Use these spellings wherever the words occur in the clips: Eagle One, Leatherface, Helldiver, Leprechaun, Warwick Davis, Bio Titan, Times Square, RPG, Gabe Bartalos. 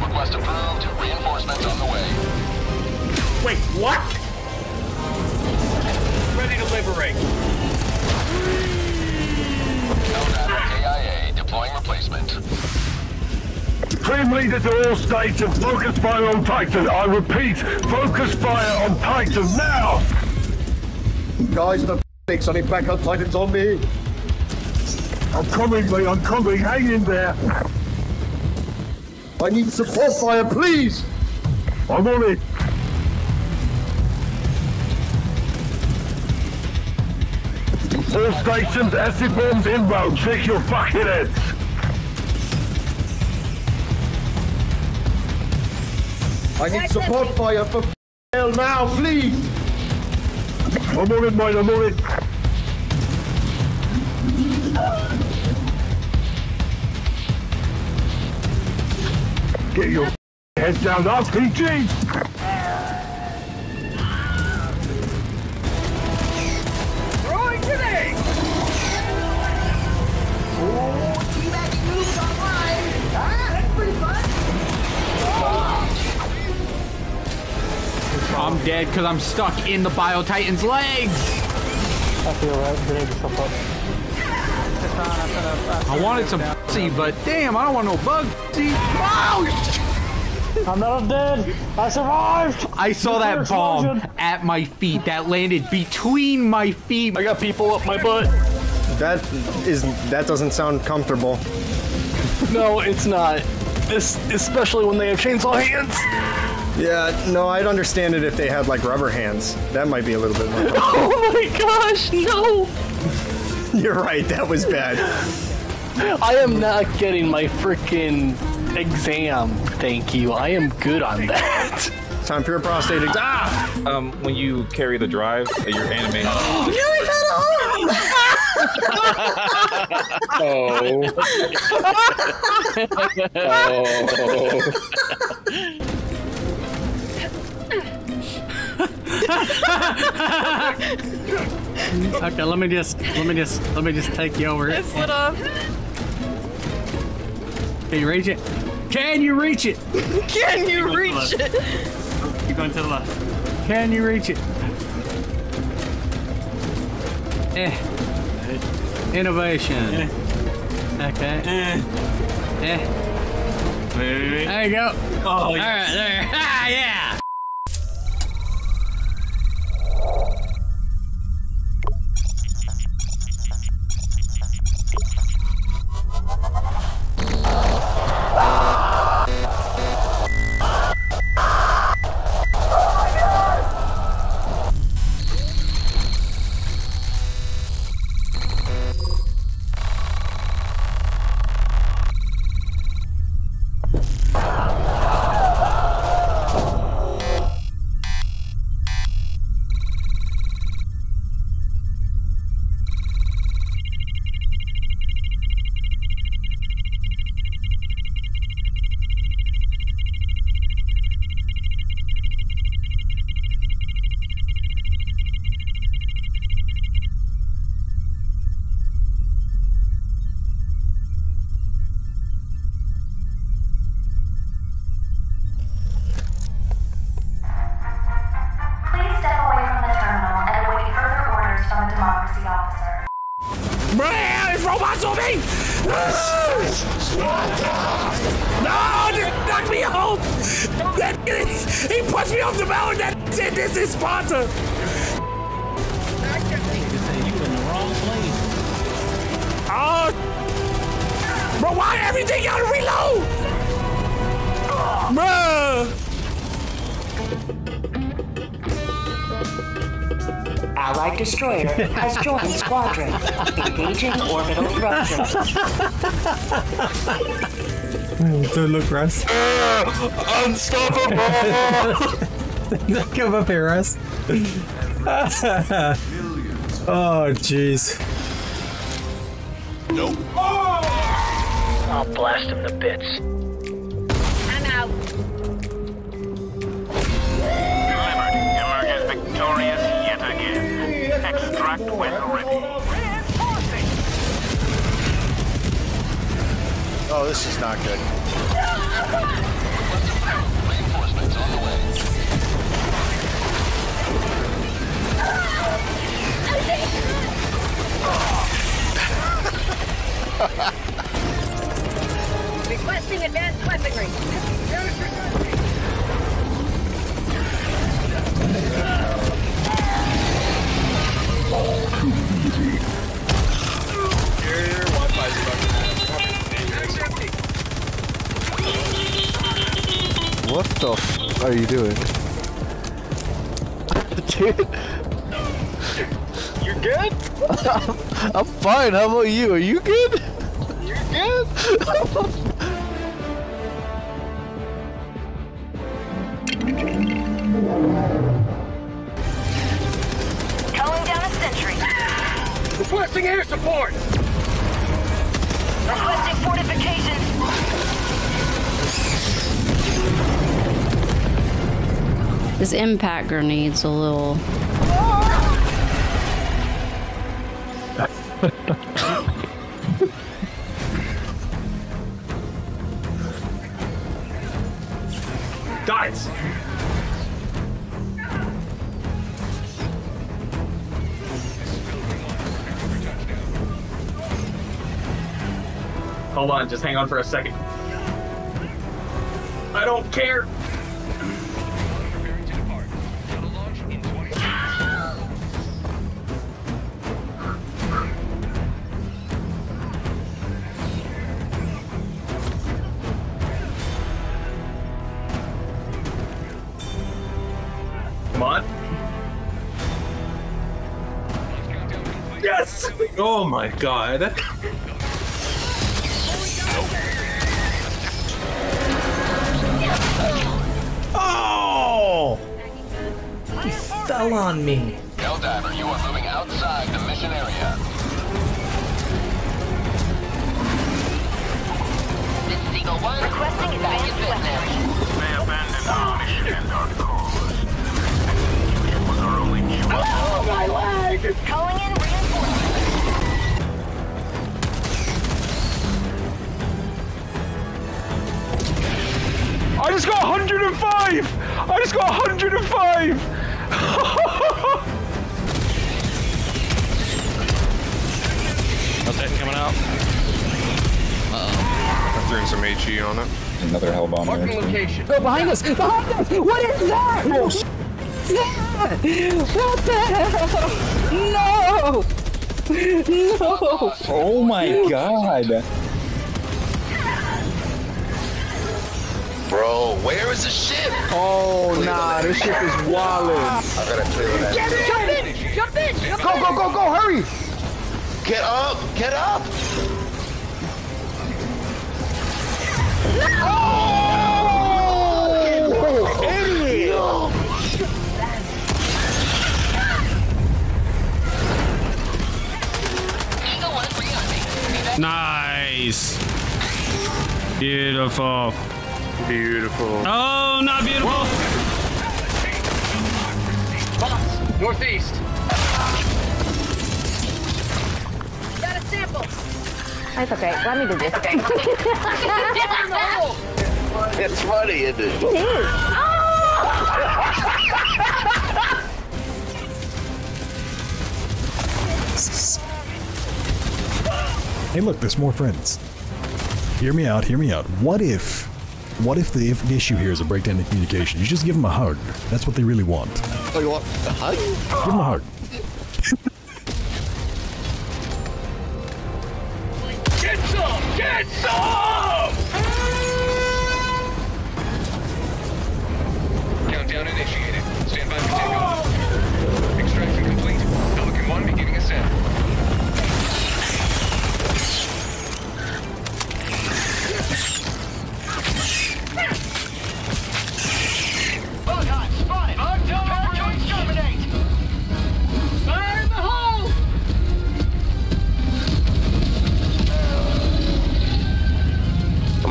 Request approved. Reinforcements on the way. Wait, what? Ready to liberate. No data, AIA. Deploying replacement. Team leaders at all stations, focus fire on Titan. I repeat, focus fire on Titan now! Guys, the f***ing on it back on Titan's on me. I'm coming, mate, I'm coming. Hang in there. I need support fire, please! I'm on it. All stations, acid bombs inbound. Shake your fucking heads. I need support fire for hell now, please! I'm on it, mate, I'm on it! Get your head down, RPG! Throwing grenade! Oh, teabagging moves online! Ah, that's pretty fun! Oh. I'm dead because I'm stuck in the Bio Titan's legs! I feel right, grenade to support. I wanted some pussy, but damn, I don't want no bug pussy. Oh! I'm not dead! I survived! I saw that bomb at my feet that landed between my feet. I got people up my butt. That doesn't sound comfortable. No, it's not. This, especially when they have chainsaw hands. Yeah, no, I'd understand it if they had, like, rubber hands. That might be a little bit more fun. Oh my gosh, no! You're right, that was bad. I am not getting my freaking exam, thank you. I am good on that. Time for your prostate exam. Ah! When you carry the drive, your anime... You found a home! Oh. Oh. Okay, let me just take you over. I slid off. Can you reach it? Can you reach it? Can you reach it? You're going to the left. Can you reach it? Eh. Innovation. Eh. Okay. Eh. Eh. Maybe. There you go. Oh, all yes. Right, there. Ah, yeah. Robots on me! No! Knock me home! That he pushed me off the mountain! That shit, this is Sparta! You in the wrong place. Oh! Bro, why everything gotta reload? Bruh! Allied destroyer has joined squadron. Engaging orbital thrusters. Don't look, Russ. Unstoppable! Come up here, Russ. Oh, jeez. Nope. I'll blast him to bits. I'm out. Delivered. Emerges victorious yet again. Extract when ready. Oh, this is not good. Reinforcements on the way. Requesting advanced weaponry. Too easy. Your Wi-Fi's fucking. What the f are you doing? Dude! You're good? I'm fine, how about you? Are you good? You're good? Calling down a sentry. Requesting air support! Requesting fortifications! This impact grenade's a little... Got it! Hold on, just hang on for a second. I don't care! Come on. Yes! Oh my god. Fell on me. Helldiver, you are moving outside the mission area. This is Eagle One requesting advanced weaponry. They abandoned our mission and our cause. It was our only chance. Oh, my leg! Calling in reinforcements. I just got 105! I just got 105! That's it, coming out. Uh-oh. I'm throwing some HE on it. Another hell bomb. Marking location. Oh, behind us! Behind us! What is that? Oh. What the hell? No! No! Oh my god! Bro, where is the ship? Oh, nah, this ship is wildin'. I gotta clear that. Jump in! Go, hurry! Get up! Oh! Idiot! Oh. Nice! Beautiful. Beautiful. Oh, not beautiful. Boss, northeast. Got a sample. That's okay. Let me do this. Okay. It's funny, isn't it? It is. Oh! Hey, look, there's more friends. Hear me out. What if the issue here is a breakdown in communication? You just give them a hug. That's what they really want. Oh, you want a hug? Give them a hug. Get some! Get some! Countdown initiated. Stand by for takeoff. Extraction complete. Pelican 1 beginning ascent.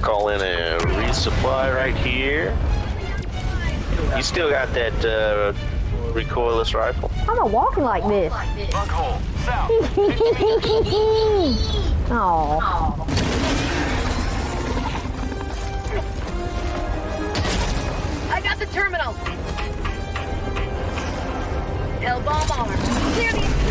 Call in a resupply right here. You still got that recoilless rifle. I'm a walking like this. Aw. I got the terminal. L-bomb armed. Clear the...